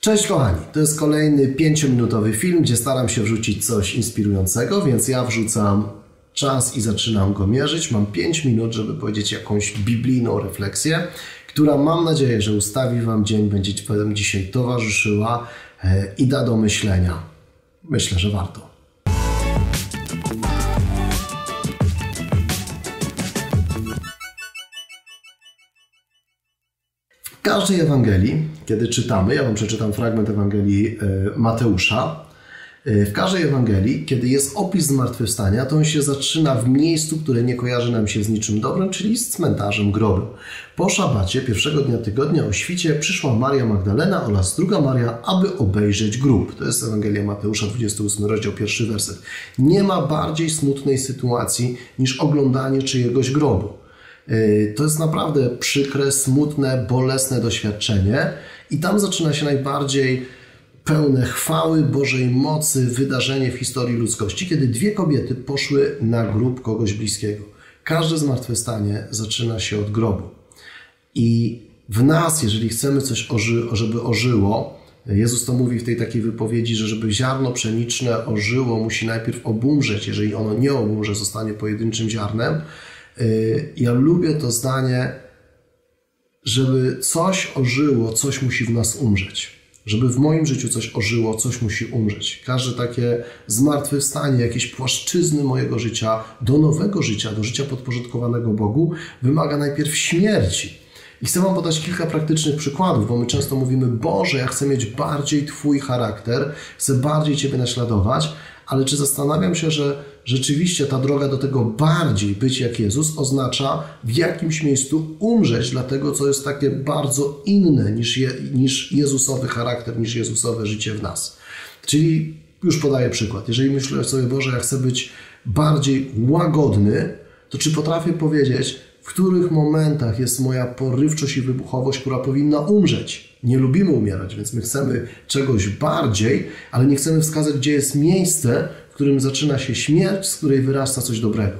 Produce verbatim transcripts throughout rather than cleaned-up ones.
Cześć kochani, to jest kolejny pięciominutowy film, gdzie staram się wrzucić coś inspirującego, więc ja wrzucam czas i zaczynam go mierzyć. Mam pięć minut, żeby powiedzieć jakąś biblijną refleksję, która mam nadzieję, że ustawi Wam dzień, będzie Wam dzisiaj towarzyszyła i da do myślenia. Myślę, że warto. W każdej Ewangelii, kiedy czytamy, ja Wam przeczytam fragment Ewangelii Mateusza, w każdej Ewangelii, kiedy jest opis zmartwychwstania, to on się zaczyna w miejscu, które nie kojarzy nam się z niczym dobrym, czyli z cmentarzem, grobem. Po szabacie, pierwszego dnia tygodnia, o świcie, przyszła Maria Magdalena oraz druga Maria, aby obejrzeć grób. To jest Ewangelia Mateusza, dwudziesty ósmy rozdział, pierwszy werset. Nie ma bardziej smutnej sytuacji niż oglądanie czyjegoś grobu. To jest naprawdę przykre, smutne, bolesne doświadczenie i tam zaczyna się najbardziej pełne chwały Bożej mocy wydarzenie w historii ludzkości, kiedy dwie kobiety poszły na grób kogoś bliskiego. Każde zmartwychwstanie zaczyna się od grobu. I w nas, jeżeli chcemy coś, żeby ożyło, Jezus to mówi w tej takiej wypowiedzi, że żeby ziarno pszeniczne ożyło, musi najpierw obumrzeć. Jeżeli ono nie obumrze, zostanie pojedynczym ziarnem. Ja lubię to zdanie, żeby coś ożyło, coś musi w nas umrzeć. Żeby w moim życiu coś ożyło, coś musi umrzeć. Każde takie zmartwychwstanie, jakieś płaszczyzny mojego życia, do nowego życia, do życia podporządkowanego Bogu, wymaga najpierw śmierci. I chcę Wam podać kilka praktycznych przykładów, bo my często mówimy: Boże, ja chcę mieć bardziej Twój charakter, chcę bardziej Ciebie naśladować, ale czy zastanawiam się, że rzeczywiście ta droga do tego bardziej być jak Jezus oznacza w jakimś miejscu umrzeć dla tego, co jest takie bardzo inne niż, je, niż Jezusowy charakter, niż Jezusowe życie w nas. Czyli już podaję przykład. Jeżeli myślę sobie: Boże, ja chcę być bardziej łagodny, to czy potrafię powiedzieć, w których momentach jest moja porywczość i wybuchowość, która powinna umrzeć? Nie lubimy umierać, więc my chcemy czegoś bardziej, ale nie chcemy wskazać, gdzie jest miejsce, w którym zaczyna się śmierć, z której wyrasta coś dobrego.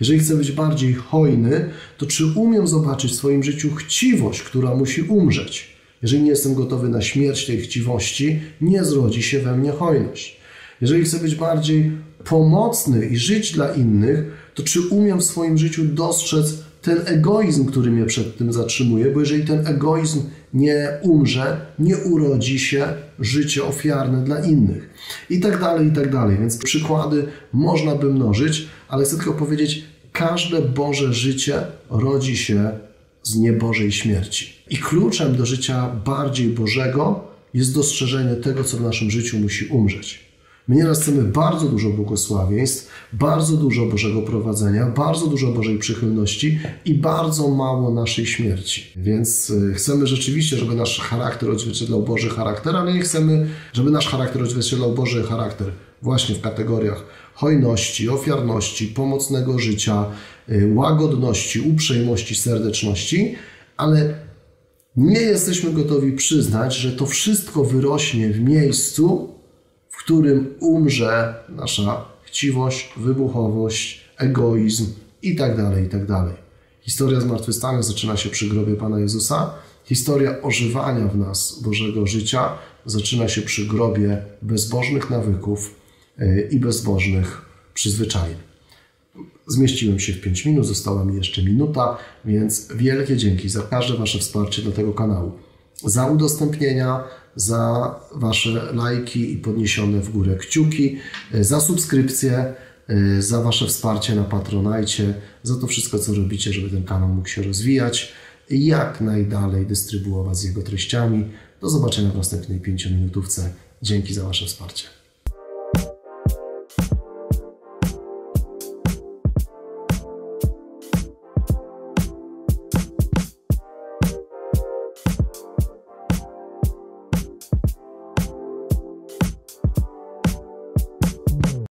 Jeżeli chcę być bardziej hojny, to czy umiem zobaczyć w swoim życiu chciwość, która musi umrzeć? Jeżeli nie jestem gotowy na śmierć tej chciwości, nie zrodzi się we mnie hojność. Jeżeli chcę być bardziej pomocny i żyć dla innych, to czy umiem w swoim życiu dostrzec ten egoizm, który mnie przed tym zatrzymuje? Bo jeżeli ten egoizm nie umrze, nie urodzi się życie ofiarne dla innych. I tak dalej, i tak dalej. Więc przykłady można by mnożyć, ale chcę tylko powiedzieć, każde Boże życie rodzi się z niebożej śmierci. I kluczem do życia bardziej Bożego jest dostrzeżenie tego, co w naszym życiu musi umrzeć. My nieraz chcemy bardzo dużo błogosławieństw, bardzo dużo Bożego prowadzenia, bardzo dużo Bożej przychylności i bardzo mało naszej śmierci. Więc chcemy rzeczywiście, żeby nasz charakter odzwierciedlał Boży charakter, ale nie chcemy, żeby nasz charakter odzwierciedlał Boży charakter właśnie w kategoriach hojności, ofiarności, pomocnego życia, łagodności, uprzejmości, serdeczności, ale nie jesteśmy gotowi przyznać, że to wszystko wyrośnie w miejscu, w którym umrze nasza chciwość, wybuchowość, egoizm itd., itd. Historia zmartwychwstania zaczyna się przy grobie Pana Jezusa. Historia ożywania w nas Bożego życia zaczyna się przy grobie bezbożnych nawyków i bezbożnych przyzwyczajeń. Zmieściłem się w pięć minut, została mi jeszcze minuta, więc wielkie dzięki za każde Wasze wsparcie dla tego kanału. Za udostępnienia, za Wasze lajki i podniesione w górę kciuki, za subskrypcję, za Wasze wsparcie na Patronite, za to wszystko, co robicie, żeby ten kanał mógł się rozwijać i jak najdalej dystrybuować z jego treściami. Do zobaczenia w następnej pięciominutówce. Dzięki za Wasze wsparcie.